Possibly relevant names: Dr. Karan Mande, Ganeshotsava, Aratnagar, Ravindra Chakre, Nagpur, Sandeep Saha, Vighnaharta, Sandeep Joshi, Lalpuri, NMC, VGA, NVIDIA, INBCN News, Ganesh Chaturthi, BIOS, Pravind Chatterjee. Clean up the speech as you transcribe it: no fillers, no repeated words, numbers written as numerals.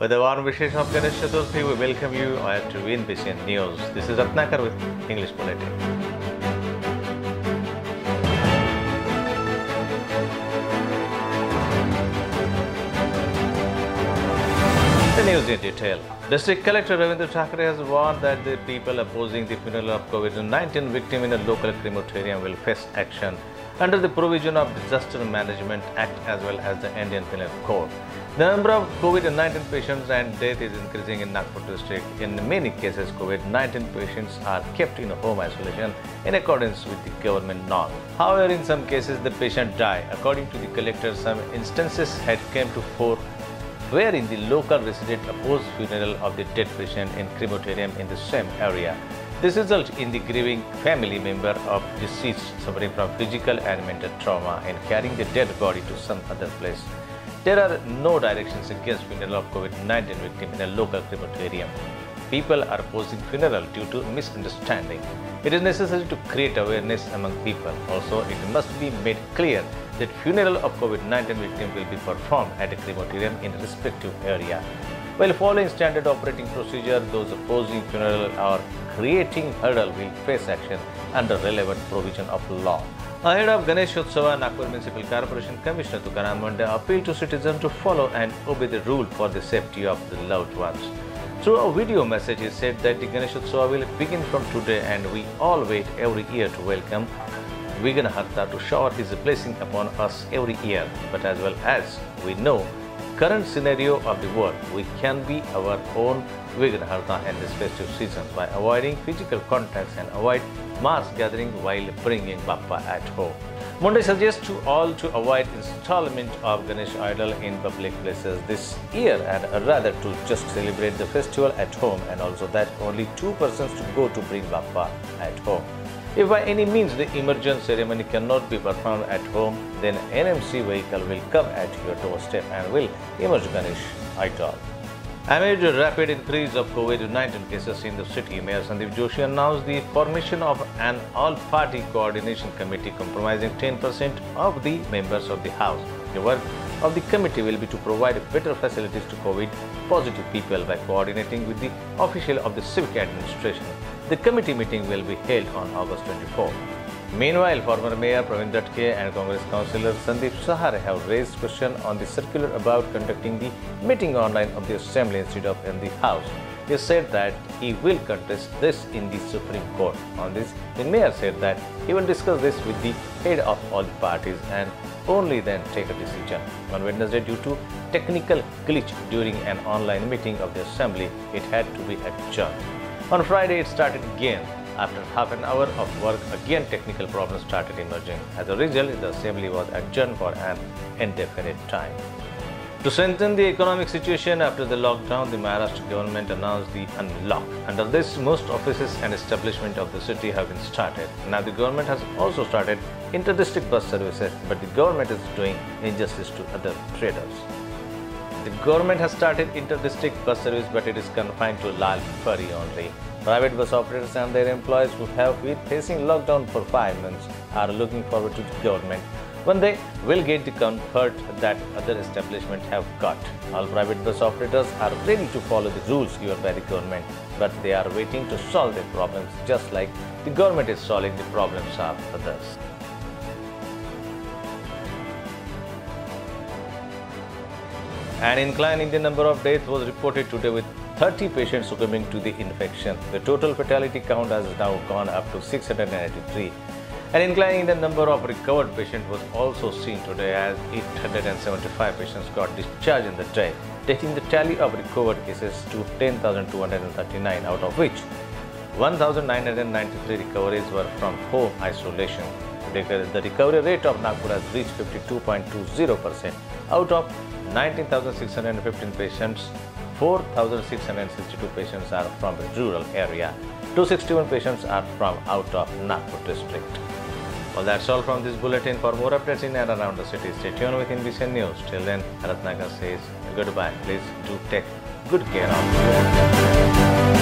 With a warm wish of Ganesh Chaturthi, we welcome you to INBCN News. This is Aratnagar with English Bulletin. The news in detail. District Collector Ravindra Chakre has warned that the people opposing the funeral of COVID-19 victim in a local crematorium will face action under the provision of Disaster Management Act as well as the Indian Penal Code. The number of COVID-19 patients and death is increasing in Nagpur district. In many cases, COVID-19 patients are kept in home isolation in accordance with the government norm. However, in some cases, the patient die. According to the collector, some instances had come to fore wherein the local resident opposed funeral of the dead patient in crematorium in the same area. This results in the grieving family member of deceased suffering from physical and mental trauma and carrying the dead body to some other place. There are no directions against funeral of COVID-19 victim in a local crematorium. People are opposing funeral due to misunderstanding. It is necessary to create awareness among people. Also, it must be made clear that funeral of COVID-19 victim will be performed at a crematorium in respective area. While following standard operating procedure, those opposing funeral or creating hurdle will face action under relevant provision of law. Ahead of Ganeshotsava, Nagpur Municipal Corporation Commissioner Dr. Karan Mande appealed to citizens to follow and obey the rule for the safety of the loved ones. Through a video message, he said that the Ganeshotsava will begin from today and we all wait every year to welcome Vighnaharta to shower his blessing upon us every year. But as well as we know current scenario of the world, we can be our own Vighnaharta in this festive season by avoiding physical contacts and avoid mass gathering while bringing Bappa at home. Mande suggests to all to avoid installment of Ganesh idol in public places this year and rather to just celebrate the festival at home, and also that only 2 persons to go to bring Bappa at home. If by any means the emergent ceremony cannot be performed at home, then NMC vehicle will come at your doorstep and will emerge Ganesh idol. Amid a rapid increase of COVID-19 cases in the city, Mayor Sandeep Joshi announced the formation of an all-party coordination committee comprising 10% of the members of the House. The work of the committee will be to provide better facilities to COVID-positive people by coordinating with the official of the civic administration. The committee meeting will be held on August 24. Meanwhile, former Mayor Pravind Chatterjee and Congress Councillor Sandeep Saha have raised question on the circular about conducting the meeting online of the Assembly instead of in the House. He said that he will contest this in the Supreme Court. On this, the Mayor said that he will discuss this with the head of all the parties and only then take a decision. On Wednesday, due to technical glitch during an online meeting of the Assembly, it had to be adjourned. On Friday, it started again. After half an hour of work, again technical problems started emerging. As a result, the assembly was adjourned for an indefinite time. To strengthen the economic situation after the lockdown, the Maharashtra government announced the unlock. Under this, most offices and establishment of the city have been started. Now, the government has also started inter-district bus services, but the government is doing injustice to other traders. The government has started inter-district bus service, but it is confined to Lalpuri only. Private bus operators and their employees who have been facing lockdown for 5 months are looking forward to the government when they will get the comfort that other establishments have got. All private bus operators are ready to follow the rules given by the government, but they are waiting to solve their problems just like the government is solving the problems of others. An incline in the number of deaths was reported today with 30 patients succumbing to the infection. The total fatality count has now gone up to 693. An incline in the number of recovered patients was also seen today as 875 patients got discharged in the day, taking the tally of recovered cases to 10,239, out of which 1,993 recoveries were from home isolation. The recovery rate of Nagpur has reached 52.20%. Out of 19,615 patients, 4,662 patients are from the rural area. 261 patients are from out of Nagpur district. Well, that's all from this bulletin. For more updates in and around the city, stay tuned with INBCN News. Till then, Aratnagar says goodbye. Please do take good care of you.